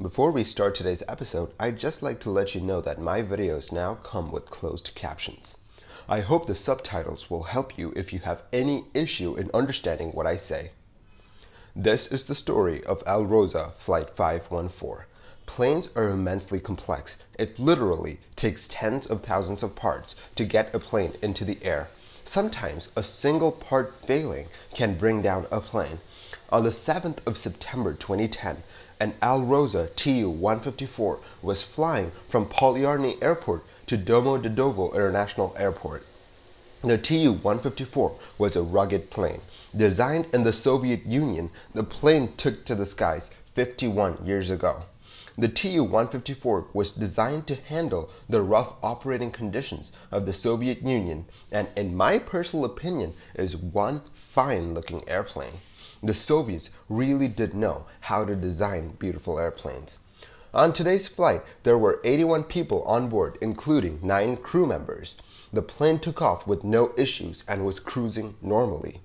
Before we start today's episode, I'd just like to let you know that my videos now come with closed captions. I hope the subtitles will help you if you have any issue in understanding what I say. This is the story of Alrosa Flight 514. Planes are immensely complex. It literally takes tens of thousands of parts to get a plane into the air. Sometimes a single part failing can bring down a plane. On the 7th of September 2010, an Alrosa Tu-154 was flying from Polyarny Airport to Domodedovo International Airport. The Tu-154 was a rugged plane. Designed in the Soviet Union, the plane took to the skies 51 years ago. The Tu-154 was designed to handle the rough operating conditions of the Soviet Union and, in my personal opinion, is one fine-looking airplane. The Soviets really did know how to design beautiful airplanes. On today's flight, there were 81 people on board, including 9 crew members. The plane took off with no issues and was cruising normally.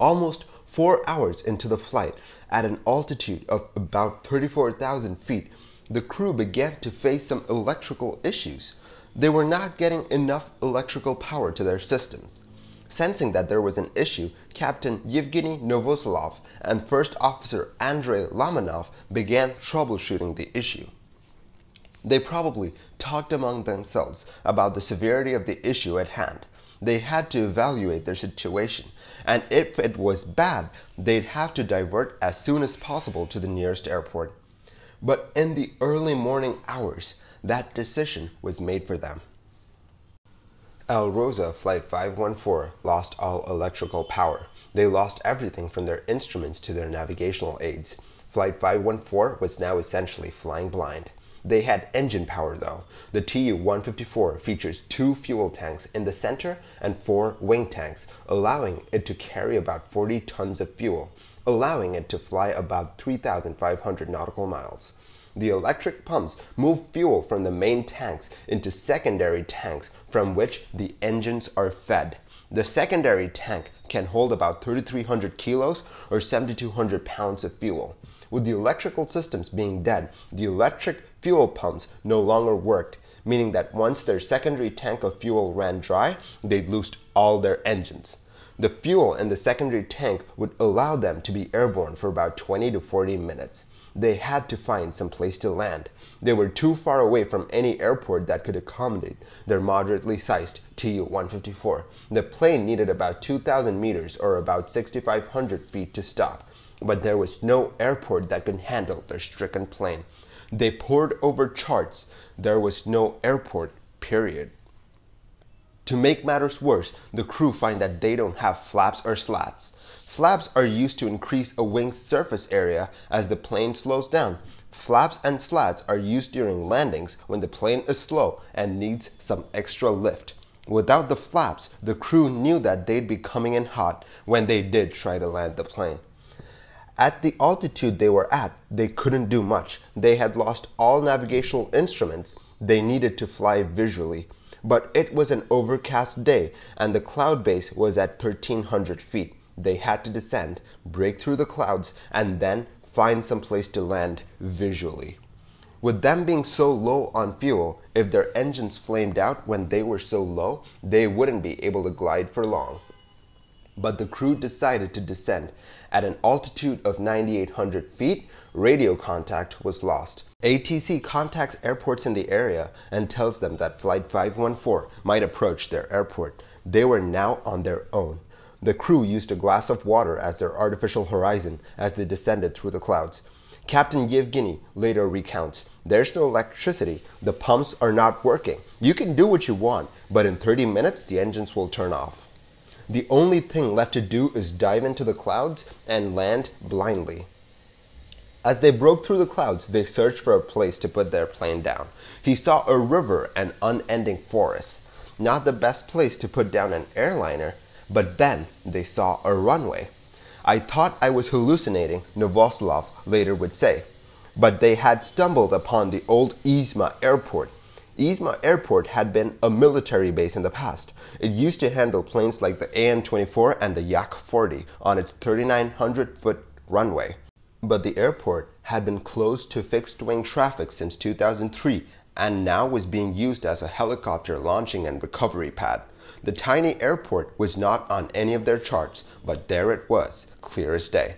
Almost 4 hours into the flight, at an altitude of about 34,000 feet, the crew began to face some electrical issues. They were not getting enough electrical power to their systems. Sensing that there was an issue, Captain Yevgeny Novoselov and First Officer Andrei Lamanov began troubleshooting the issue. They probably talked among themselves about the severity of the issue at hand. They had to evaluate their situation, and if it was bad, they'd have to divert as soon as possible to the nearest airport. But in the early morning hours, that decision was made for them. Alrosa Flight 514 lost all electrical power. They lost everything from their instruments to their navigational aids. Flight 514 was now essentially flying blind. They had engine power though. The Tu-154 features 2 fuel tanks in the center and 4 wing tanks, allowing it to carry about 40 tons of fuel, allowing it to fly about 3,500 nautical miles. The electric pumps move fuel from the main tanks into secondary tanks from which the engines are fed. The secondary tank can hold about 3,300 kilos or 7,200 pounds of fuel. With the electrical systems being dead, the electric fuel pumps no longer worked, meaning that once their secondary tank of fuel ran dry, they'd loosed all their engines. The fuel in the secondary tank would allow them to be airborne for about 20 to 40 minutes. They had to find some place to land. They were too far away from any airport that could accommodate their moderately sized Tu-154. The plane needed about 2,000 meters or about 6,500 feet to stop, but there was no airport that could handle their stricken plane. They pored over charts. There was no airport, period. To make matters worse, the crew find that they don't have flaps or slats. Flaps are used to increase a wing's surface area as the plane slows down. Flaps and slats are used during landings when the plane is slow and needs some extra lift. Without the flaps, the crew knew that they'd be coming in hot when they did try to land the plane. At the altitude they were at, they couldn't do much. They had lost all navigational instruments. They needed to fly visually. But it was an overcast day, and the cloud base was at 1,300 feet. They had to descend, break through the clouds, and then find some place to land visually. With them being so low on fuel, if their engines flamed out when they were so low, they wouldn't be able to glide for long. But the crew decided to descend. At an altitude of 9,800 feet, radio contact was lost. ATC contacts airports in the area and tells them that Flight 514 might approach their airport. They were now on their own. The crew used a glass of water as their artificial horizon as they descended through the clouds. Captain Yevgeny later recounts, "There's no electricity. The pumps are not working. You can do what you want, but in 30 minutes the engines will turn off. The only thing left to do is dive into the clouds and land blindly." As they broke through the clouds, they searched for a place to put their plane down. He saw a river and unending forests. Not the best place to put down an airliner, but then they saw a runway. "I thought I was hallucinating," Novoselov later would say, but they had stumbled upon the old Izhma airport. Izhma Airport had been a military base in the past. It used to handle planes like the AN-24 and the Yak-40 on its 3,900-foot runway. But the airport had been closed to fixed-wing traffic since 2003 and now was being used as a helicopter launching and recovery pad. The tiny airport was not on any of their charts, but there it was, clear as day.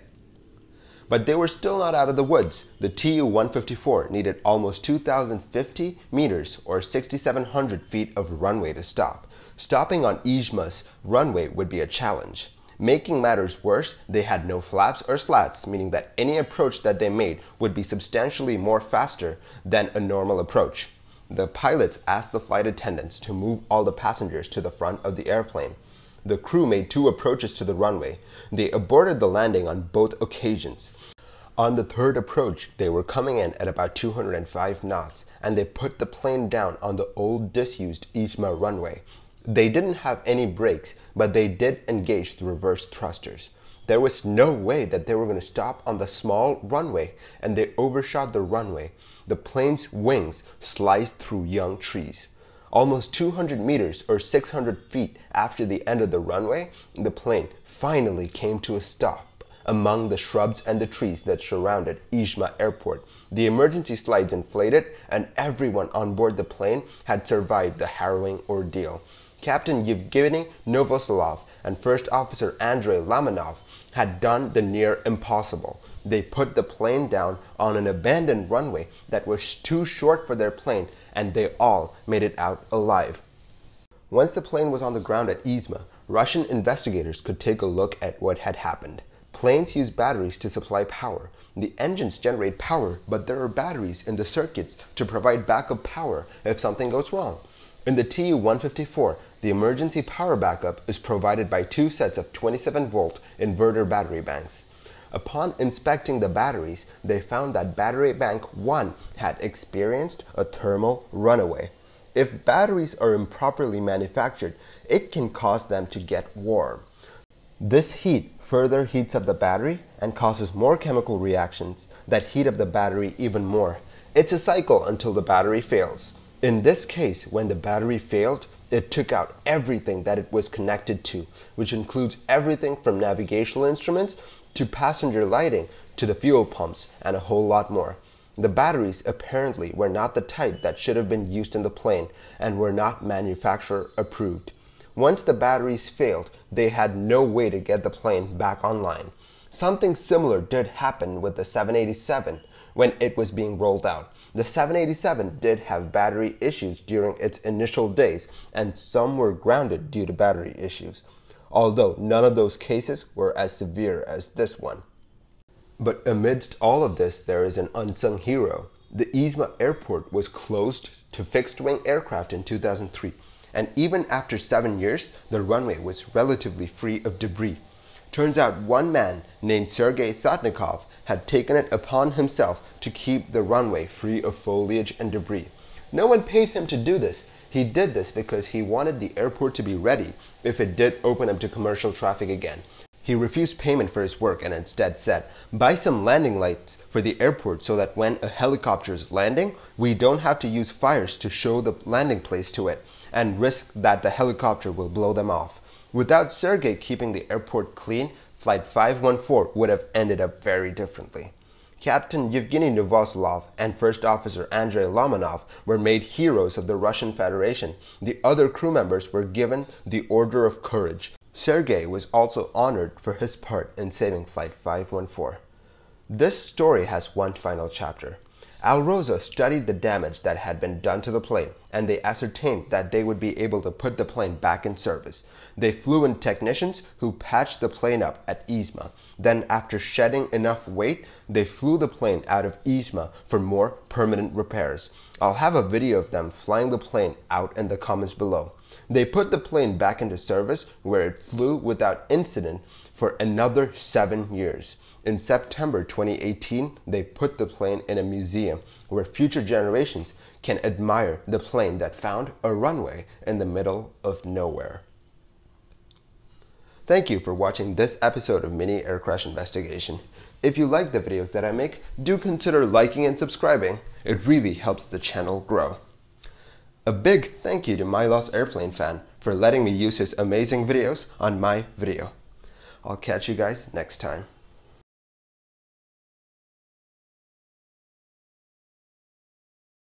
But they were still not out of the woods. The Tu-154 needed almost 2,050 meters or 6,700 feet of runway to stop. Stopping on Izhma's runway would be a challenge. Making matters worse, they had no flaps or slats, meaning that any approach that they made would be substantially more faster than a normal approach. The pilots asked the flight attendants to move all the passengers to the front of the airplane. The crew made two approaches to the runway. They aborted the landing on both occasions. On the third approach, they were coming in at about 205 knots, and they put the plane down on the old disused Izhma runway. They didn't have any brakes, but they did engage the reverse thrusters. There was no way that they were going to stop on the small runway, and they overshot the runway. The plane's wings sliced through young trees. Almost 200 meters or 600 feet after the end of the runway, the plane finally came to a stop among the shrubs and the trees that surrounded Izhma Airport. The emergency slides inflated, and everyone on board the plane had survived the harrowing ordeal. Captain Yevgeny Novoselov and First Officer Andrei Lamanov had done the near impossible. They put the plane down on an abandoned runway that was too short for their plane, and they all made it out alive. Once the plane was on the ground at Izhma, Russian investigators could take a look at what had happened. Planes use batteries to supply power. The engines generate power, but there are batteries in the circuits to provide backup power if something goes wrong. In the Tu-154, the emergency power backup is provided by two sets of 27-volt inverter battery banks. Upon inspecting the batteries, they found that battery bank 1 had experienced a thermal runaway. If batteries are improperly manufactured, it can cause them to get warm. This heat further heats up the battery and causes more chemical reactions that heat up the battery even more. It's a cycle until the battery fails. In this case, when the battery failed, it took out everything that it was connected to, which includes everything from navigational instruments to passenger lighting to the fuel pumps and a whole lot more. The batteries apparently were not the type that should have been used in the plane and were not manufacturer approved. Once the batteries failed, they had no way to get the plane back online. Something similar did happen with the 787. When it was being rolled out. The 787 did have battery issues during its initial days, and some were grounded due to battery issues, although none of those cases were as severe as this one. But amidst all of this, there is an unsung hero. The Izhma Airport was closed to fixed-wing aircraft in 2003, and even after 7 years, the runway was relatively free of debris. Turns out one man named Sergey Sotnikov had taken it upon himself to keep the runway free of foliage and debris. No one paid him to do this. He did this because he wanted the airport to be ready if it did open up to commercial traffic again. He refused payment for his work and instead said, "Buy some landing lights for the airport so that when a helicopter is landing, we don't have to use fires to show the landing place to it and risk that the helicopter will blow them off." Without Sergey keeping the airport clean, Flight 514 would have ended up very differently. Captain Yevgeny Novoselov and First Officer Andrei Lamanov were made heroes of the Russian Federation. The other crew members were given the Order of Courage. Sergey was also honored for his part in saving Flight 514. This story has one final chapter. Alrosa studied the damage that had been done to the plane, and they ascertained that they would be able to put the plane back in service. They flew in technicians who patched the plane up at Izhma. Then, after shedding enough weight, they flew the plane out of Izhma for more permanent repairs. I'll have a video of them flying the plane out in the comments below. They put the plane back into service, where it flew without incident for another 7 years. In September 2018, they put the plane in a museum where future generations can admire the plane that found a runway in the middle of nowhere. Thank you for watching this episode of Mini Air Crash Investigation. If you like the videos that I make, do consider liking and subscribing. It really helps the channel grow. A big thank you to Mylos Airplane Fan for letting me use his amazing videos on my video. I'll catch you guys next time.